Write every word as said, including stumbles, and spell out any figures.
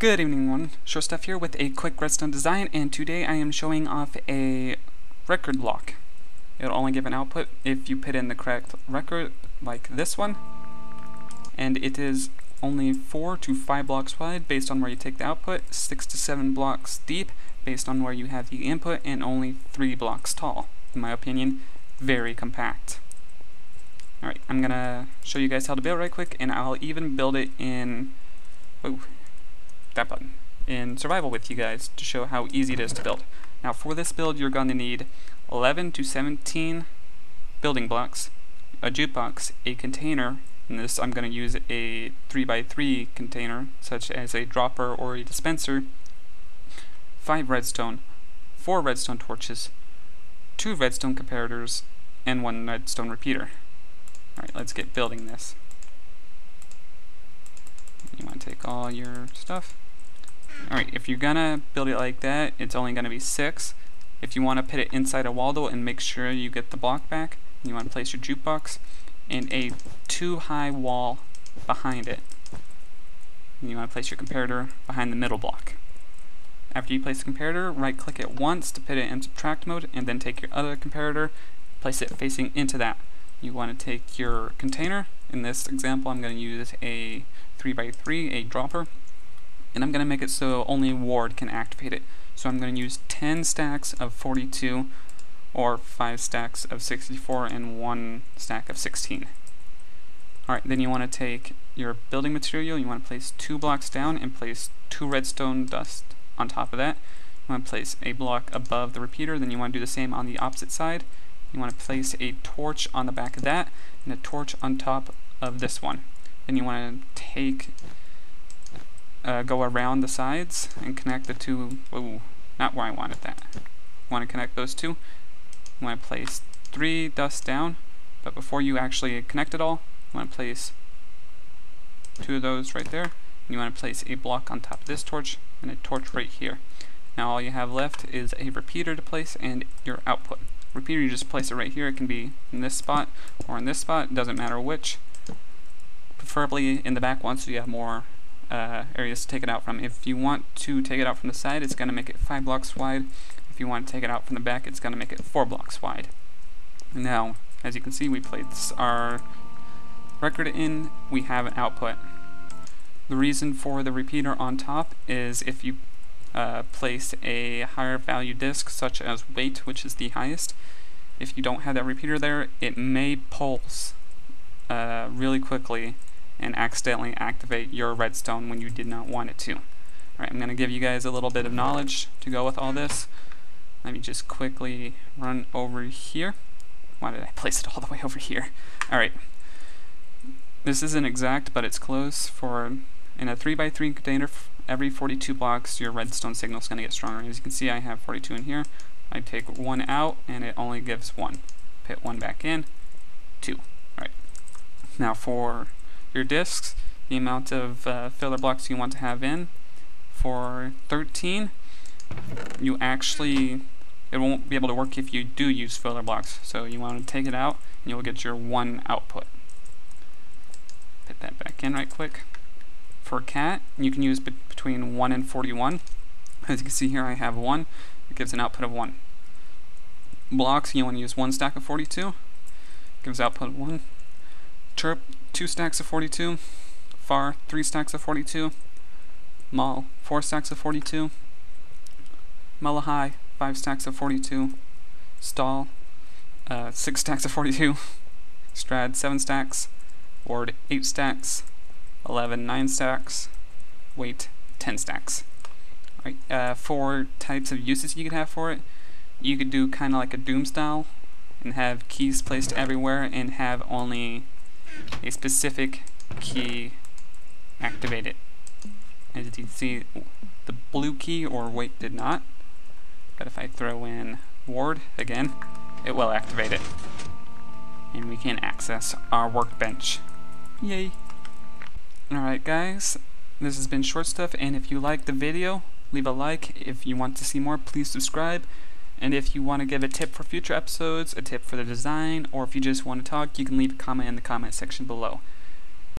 Good evening everyone, Short Stuff here with a quick redstone design, and today I am showing off a record block. It'll only give an output if you put in the correct record, like this one. And it is only four to five blocks wide based on where you take the output, six to seven blocks deep based on where you have the input, and only three blocks tall. In my opinion, very compact. Alright, I'm gonna show you guys how to build right quick, and I'll even build it in... Ooh. That button in survival with you guys to show how easy it is to build. Now for this build you're going to need eleven to seventeen building blocks, a jukebox, a container, and this I'm going to use a three by three container such as a dropper or a dispenser, five redstone, four redstone torches, two redstone comparators, and one redstone repeater. Alright, let's get building this. You want to take all your stuff. Alright, if you're gonna build it like that, it's only gonna be six. If you want to put it inside a wall though and make sure you get the block back, you want to place your jukebox in a two high wall behind it. And you want to place your comparator behind the middle block. After you place the comparator, right click it once to put it in subtract mode, and then take your other comparator, place it facing into that. You want to take your container. In this example I'm going to use a three by three, a dropper, and I'm going to make it so only Ward can activate it. So I'm going to use ten stacks of forty-two, or five stacks of sixty-four, and one stack of sixteen. Alright, then you want to take your building material, you want to place two blocks down and place two redstone dust on top of that. You want to place a block above the repeater, then you want to do the same on the opposite side. You want to place a torch on the back of that, and a torch on top of this one. Then you want to take, uh, go around the sides and connect the two, oh, not where I wanted that. You want to connect those two. You want to place three dust down, but before you actually connect it all, you want to place two of those right there. And you want to place a block on top of this torch, and a torch right here. Now all you have left is a repeater to place and your output. Repeater, you just place it right here. It can be in this spot or in this spot, it doesn't matter which. Preferably in the back one so you have more uh, areas to take it out from. If you want to take it out from the side, it's going to make it five blocks wide. If you want to take it out from the back, it's going to make it four blocks wide. Now, as you can see, we place our record in, we have an output. The reason for the repeater on top is if you Uh, place a higher value disk such as weight, which is the highest. If you don't have that repeater there, it may pulse uh, really quickly and accidentally activate your redstone when you did not want it to. Alright, I'm going to give you guys a little bit of knowledge to go with all this. Let me just quickly run over here. Why did I place it all the way over here? Alright, this isn't exact, but it's close. For in a three by three container, every forty-two blocks your redstone signal is going to get stronger. As you can see, I have forty-two in here. I take one out and it only gives one. Put one back in, two. Alright. Now for your discs, the amount of uh, filler blocks you want to have in, for thirteen, you actually, it won't be able to work if you do use filler blocks. So you want to take it out and you'll get your one output. Put that back in right quick. For cat, you can use be between one and forty-one. As you can see here, I have one. It gives an output of one. Blocks, you want to use one stack of forty-two. Gives output of one. Chirp, two stacks of forty-two. Far, three stacks of forty-two. Mall, four stacks of forty-two. Mellohi, five stacks of forty-two. Stal, uh, six stacks of forty-two. Strad, seven stacks. Ward, eight stacks. eleven, nine stacks. Weight, ten stacks. Right, uh, four types of uses you could have for it. You could do kind of like a Doom style and have keys placed everywhere and have only a specific key activated. As you can see, the blue key or weight did not, but if I throw in Ward again, it will activate it. And we can access our workbench. Yay! Alright guys, this has been Short Stuff, and if you liked the video, leave a like. If you want to see more, please subscribe. And if you want to give a tip for future episodes, a tip for the design, or if you just want to talk, you can leave a comment in the comment section below.